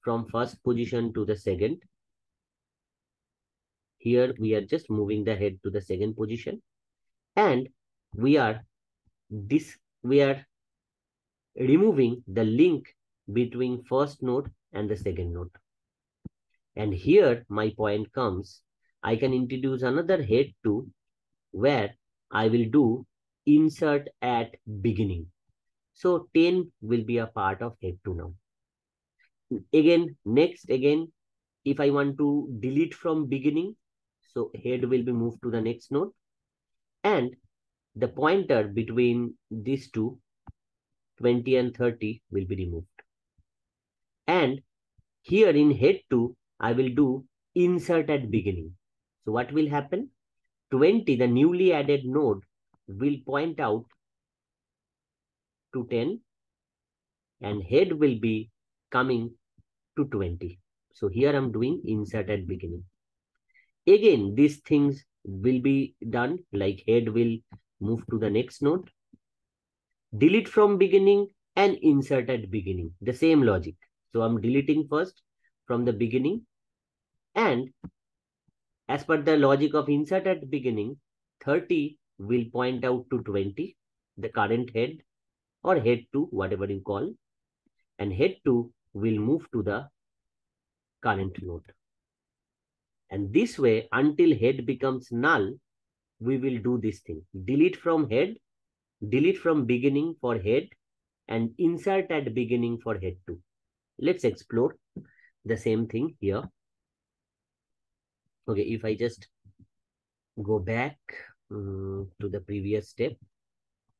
from first position to the second. Here we are just moving the head to the second position, and we are this we are removing the link between first node and the second node. And here my point comes. I can introduce another head to where I will do insert at beginning. So ten will be a part of head two now. Again, next, again, if I want to delete from beginning, so head will be moved to the next node. And the pointer between these two, twenty and thirty, will be removed. And here in head two, I will do insert at beginning. So what will happen? twenty, the newly added node, will point out to ten, and head will be coming to twenty. So here I'm doing insert at beginning. Again, these things will be done, like head will move to the next node, delete from beginning and insert at beginning, the same logic. So I'm deleting first from the beginning, And as per the logic of insert at beginning, thirty will point out to twenty, the current head or head two, whatever you call, and head two will move to the current node. And this way, until head becomes null, we will do this thing. Delete from head, delete from beginning for head, and insert at beginning for head two. Let's explore the same thing here. Okay, if I just go back um, to the previous step,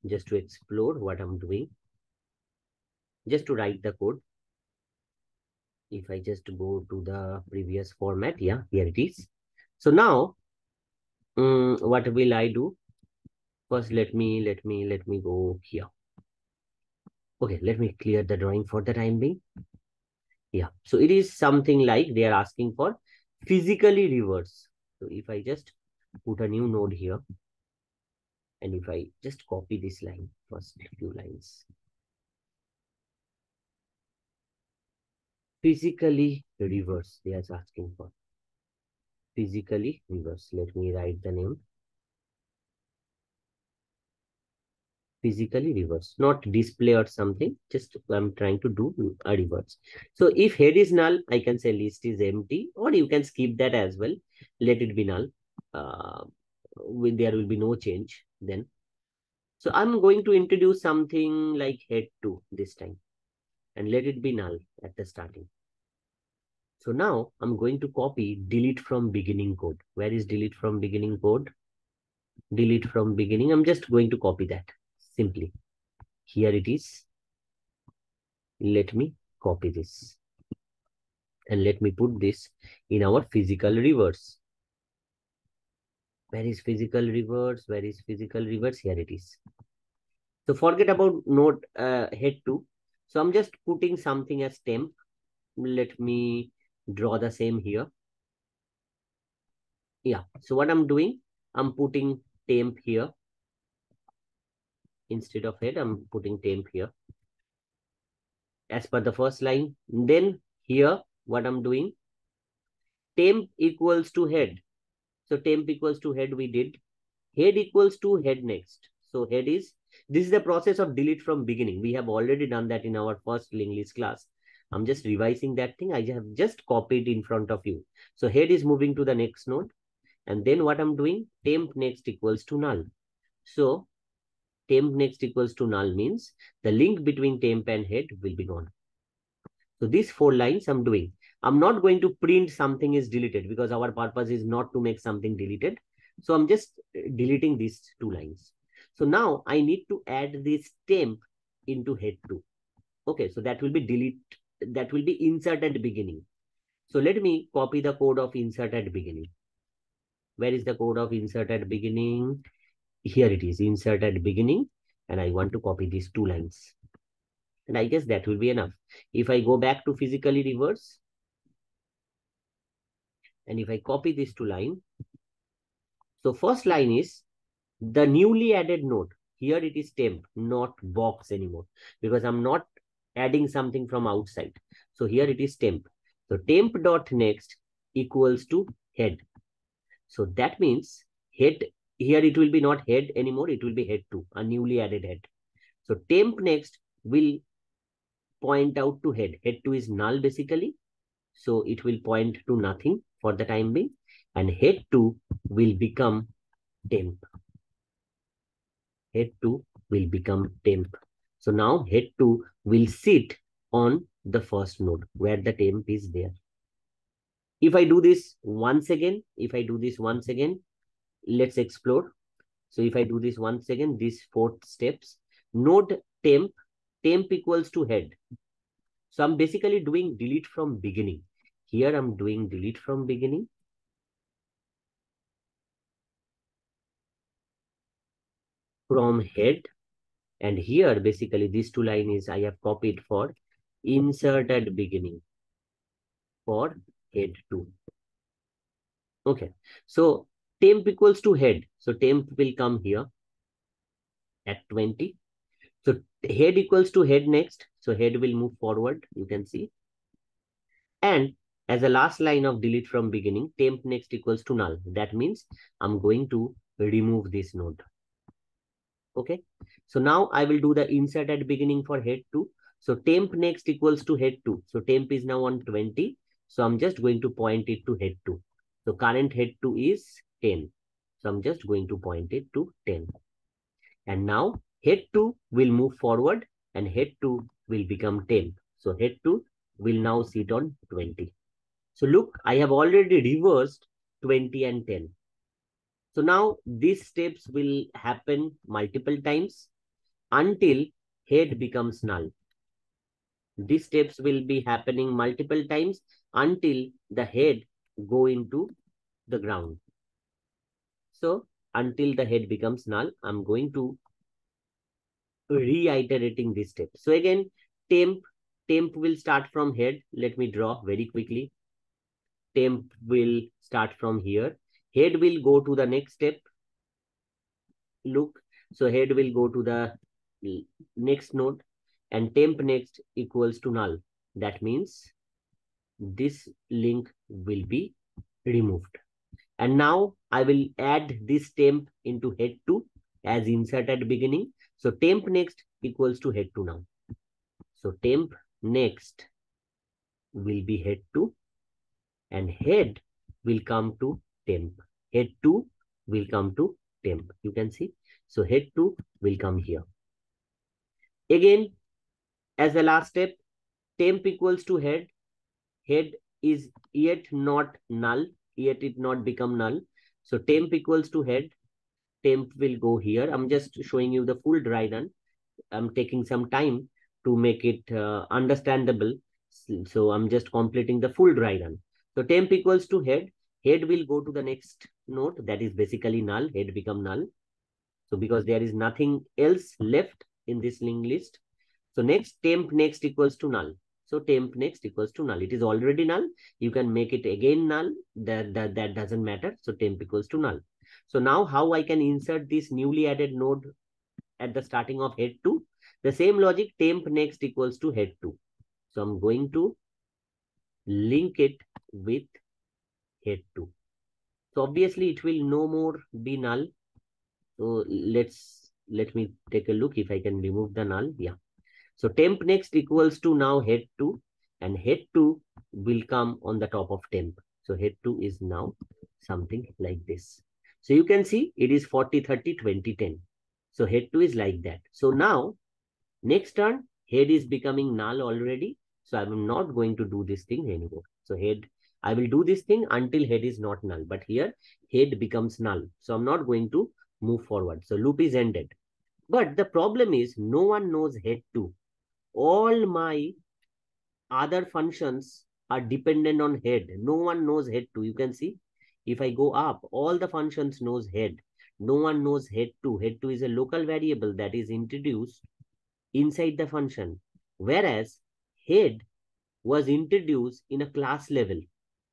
just to explore what I'm doing, just to write the code. If I just go to the previous format, yeah, here it is. So now, um, what will I do? First, let me, let me, let me go here. Okay, let me clear the drawing for the time being. Yeah, so it is something like they are asking for physically reverse. So if I just put a new node here, and if I just copy this line, first few lines. Physically reverse, they are asking for. Physically reverse. Let me write the name. Physically reverse, not display or something. Just I'm trying to do a reverse. So if head is null, I can say list is empty, or you can skip that as well. Let it be null. Uh, with, there will be no change then. So I'm going to introduce something like head two this time. And let it be null at the starting. So now I'm going to copy delete from beginning code. Where is delete from beginning code? Delete from beginning. I'm just going to copy that simply. Here it is. Let me copy this. And let me put this in our physical reverse. Where is physical reverse? Where is physical reverse? Here it is. So forget about node uh, head two. So I'm just putting something as temp. Let me draw the same here. Yeah. So what I'm doing, I'm putting temp here. Instead of head, I'm putting temp here. As per the first line. Then here, what I'm doing, temp equals to head. So temp equals to head we did. Head equals to head next. So head is, this is the process of delete from beginning. We have already done that in our first LinkedList class. I'm just revising that thing. I have just copied in front of you. So head is moving to the next node. And then what I'm doing, temp next equals to null. So temp next equals to null means the link between temp and head will be gone. So these four lines I'm doing. I'm not going to print something is deleted because our purpose is not to make something deleted. So I'm just deleting these two lines. So now I need to add this temp into head two. Okay, so that will be delete, that will be insert at beginning. So let me copy the code of insert at beginning. Where is the code of insert at beginning? Here it is, insert at beginning. And I want to copy these two lines. And I guess that will be enough. If I go back to physically reverse, and if I copy these two lines, so first line is the newly added node. Here it is temp, not box anymore, because I'm not adding something from outside. So here it is temp. So temp dot next equals to head. So that means head, here it will be not head anymore. It will be head two, a newly added head. So temp next will point out to head. Head two is null basically. So it will point to nothing for the time being. And head two will become temp. Head two will become temp. So now head two will sit on the first node where the temp is there. If I do this once again, if I do this once again, let's explore. So if I do this once again, these four steps, node temp, temp equals to head. So I'm basically doing delete from beginning. Here I'm doing delete from beginning. From head, and here basically these two lines I have copied for insert at beginning for head two. Okay, so temp equals to head. So temp will come here at twenty. So head equals to head next. So head will move forward, you can see. And As a last line of delete from beginning, temp next equals to null. That means I'm going to remove this node. Okay. So now I will do the insert at beginning for head two. So temp next equals to head two. So temp is now on twenty. So I'm just going to point it to head two. So current head two is ten. So I'm just going to point it to ten. And now head two will move forward and head two will become temp. So head two will now sit on twenty. So look, I have already reversed twenty and ten. So now these steps will happen multiple times until head becomes null. These steps will be happening multiple times until the head go into the ground. So until the head becomes null, I'm going to reiterating this step. So again, temp, temp will start from head. Let me draw very quickly. Temp will start from here. Head will go to the next step. Look, so head will go to the next node and temp next equals to null. That means this link will be removed. And now I will add this temp into head two as insert at beginning. So temp next equals to head two now. So temp next will be head two and head will come to temp. Head two will come to temp. You can see. So head two will come here. Again, as the last step, temp equals to head. Head is yet not null. Yet it not become null. So temp equals to head. Temp will go here. I'm just showing you the full dry run. I'm taking some time to make it uh, understandable. So I'm just completing the full dry run. So temp equals to head. Head will go to the next node that is basically null. Head become null. So because there is nothing else left in this linked list. So next temp next equals to null. So temp next equals to null. It is already null. You can make it again null. That, that, that doesn't matter. So temp equals to null. So now how I can insert this newly added node at the starting of head two? The same logic, temp next equals to head two. So I'm going to link it with head two. So obviously it will no more be null. So let's, let me take a look if I can remove the null. Yeah. So temp next equals to now head two and head two will come on the top of temp. So head two is now something like this. So you can see it is forty, thirty, twenty, ten. So head two is like that. So now next turn head is becoming null already. So I'm not going to do this thing anymore. So head, I will do this thing until head is not null. But here head becomes null. So I'm not going to move forward. So loop is ended. But the problem is no one knows head two. All my other functions are dependent on head. No one knows head two. You can see. If I go up, all the functions knows head. No one knows head two. Head two is a local variable that is introduced inside the function. Whereas head was introduced in a class level.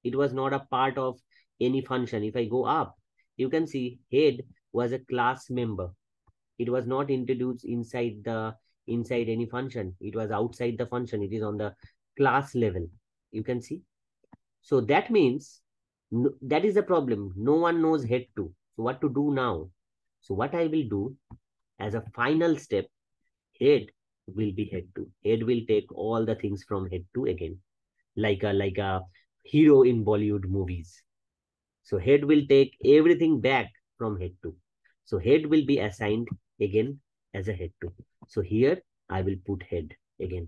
It was not a part of any function. If I go up, you can see head was a class member. It was not introduced inside the inside any function. It was outside the function. It is on the class level. You can see. So that means no, that is the problem. No one knows head two. So what to do now? So what I will do as a final step, head will be head two. Head will take all the things from head two again, like a like a hero in Bollywood movies. So head will take everything back from head two. So head will be assigned again as a head two. So here I will put head again.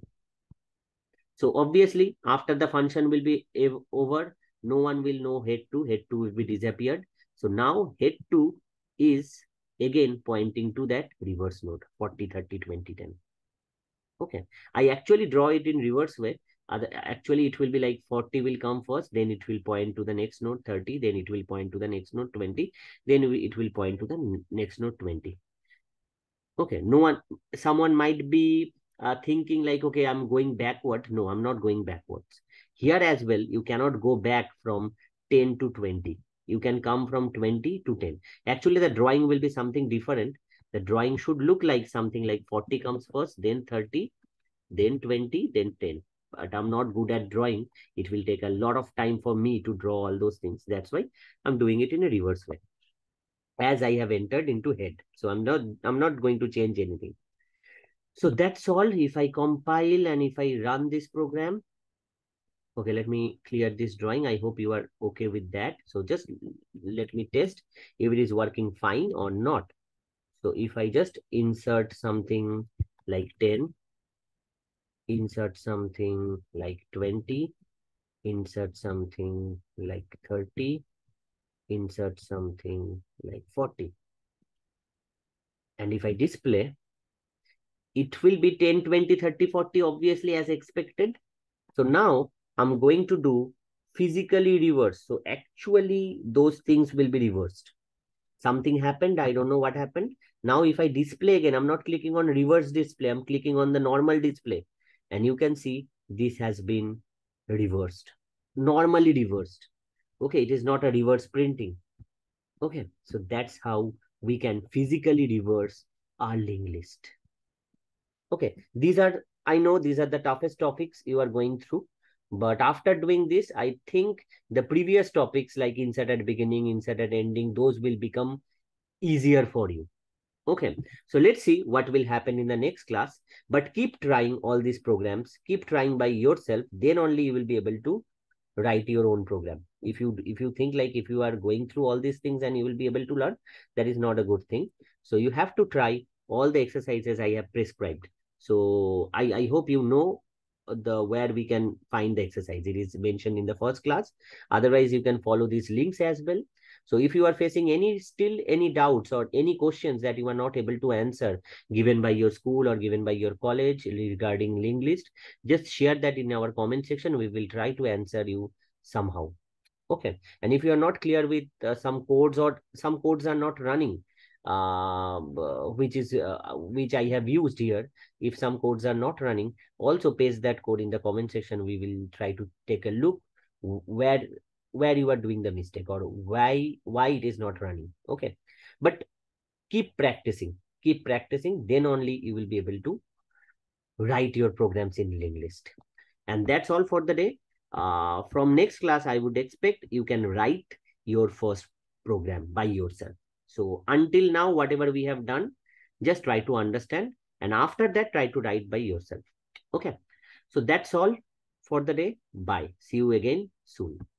So obviously after the function will be over, no one will know head two. Head two will be disappeared. So now head two is again pointing to that reverse node forty, thirty, twenty, ten. Okay. I actually draw it in reverse way. Actually, it will be like forty will come first, then it will point to the next node thirty, then it will point to the next node twenty, then it will point to the next node twenty. Okay, no one, someone might be uh, thinking like, okay, I'm going backward. No, I'm not going backwards. Here as well, you cannot go back from ten to twenty. You can come from twenty to ten. Actually, the drawing will be something different. The drawing should look like something like forty comes first, then thirty, then twenty, then ten. but I'm not good at drawing. It will take a lot of time for me to draw all those things. That's why I'm doing it in a reverse way, as I have entered into head. So I'm not, I'm not going to change anything. So that's all. If I compile and if I run this program, okay, let me clear this drawing. I hope you are okay with that. So just let me test if it is working fine or not. So if I just insert something like ten, insert something like twenty, insert something like thirty, insert something like forty. And if I display, it will be ten, twenty, thirty, forty, obviously, as expected. So now I'm going to do physically reverse. So actually, those things will be reversed. Something happened. I don't know what happened. Now, if I display again, I'm not clicking on reverse display. I'm clicking on the normal display. And you can see this has been reversed, normally reversed. Okay, it is not a reverse printing. Okay, so that's how we can physically reverse our linked list. Okay, these are, I know these are the toughest topics you are going through. But after doing this, I think the previous topics like insert at beginning, insert at ending, those will become easier for you. Okay, so let's see what will happen in the next class. But keep trying all these programs. Keep trying by yourself. Then only you will be able to write your own program. If you if you think like if you are going through all these things and you will be able to learn, that is not a good thing. So you have to try all the exercises I have prescribed. So I, I hope you know the where we can find the exercise. It is mentioned in the first class. Otherwise, you can follow these links as well. So if you are facing any still any doubts or any questions that you are not able to answer given by your school or given by your college regarding LinkedList, just share that in our comment section. We will try to answer you somehow. Okay. And if you are not clear with uh, some codes or some codes are not running, Uh, which is uh, which I have used here. If some codes are not running, also paste that code in the comment section. We will try to take a look where where you are doing the mistake or why why it is not running. Okay, but keep practicing, keep practicing. Then only you will be able to write your programs in LinkedList. And that's all for the day. Uh, from next class, I would expect you can write your first program by yourself. So until now, whatever we have done, just try to understand. And after that, try to write by yourself. Okay. So that's all for the day. Bye. See you again soon.